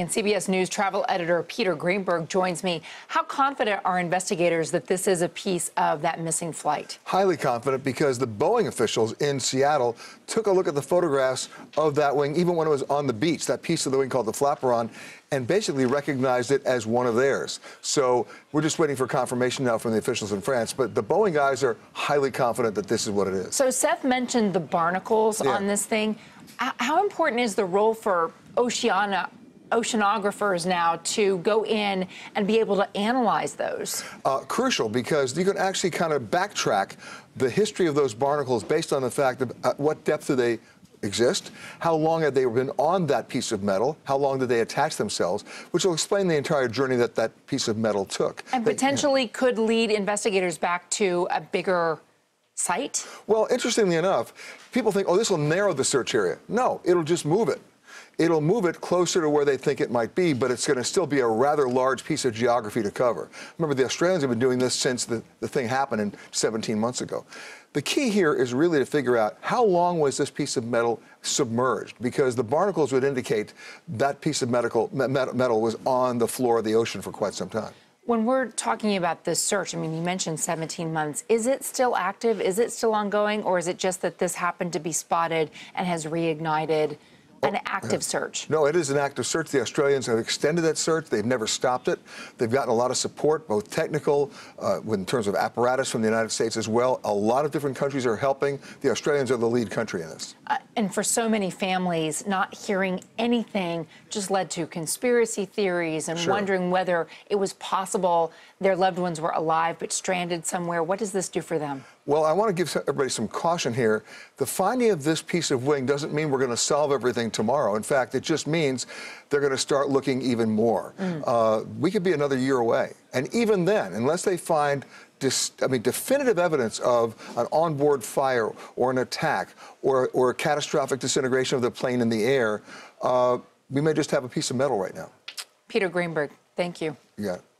And CBS News travel editor Peter Greenberg joins me. How confident are investigators that this is a piece of that missing flight? Highly confident, because the Boeing officials in Seattle took a look at the photographs of that wing, even when it was on the beach, that piece of the wing called the Flaperon, and basically recognized it as one of theirs. So we're just waiting for confirmation now from the officials in France, but the Boeing guys are highly confident that this is what it is. So Seth mentioned the barnacles on this thing. How important is the role for oceanographers now to go in and be able to analyze those? Crucial, because you can actually kind of backtrack the history of those barnacles based on the fact of what depth do they exist, how long had they been on that piece of metal, how long did they attach themselves, which will explain the entire journey that that piece of metal took. And potentially could lead investigators back to a bigger site? Well, interestingly enough, people think, oh, this will narrow the search area. No, it'll just move it. It'll move it closer to where they think it might be, but it's going to still be a rather large piece of geography to cover. Remember, the Australians have been doing this since the thing happened 17 months ago. The key here is really to figure out how long was this piece of metal submerged, because the barnacles would indicate that piece of metal was on the floor of the ocean for quite some time. When we're talking about this search, I mean, you mentioned 17 months. Is it still active? Is it still ongoing? Or is it just that this happened to be spotted and has reignited an active search? No, it is an active search. The Australians have extended that search. They've never stopped it. They've gotten a lot of support, both technical, in terms of apparatus from the United States as well. A lot of different countries are helping. The Australians are the lead country in this. And for so many families, not hearing anything just led to conspiracy theories and wondering whether it was possible their loved ones were alive but stranded somewhere. What does this do for them? Well, I want to give everybody some caution here. The finding of this piece of wing doesn't mean we're going to solve everything tomorrow. In fact, it just means they're going to start looking even more. We could be another year away. And even then, unless they find definitive evidence of an onboard fire or an attack or a catastrophic disintegration of the plane in the air, we may just have a piece of metal right now. Peter Greenberg, thank you. You got it.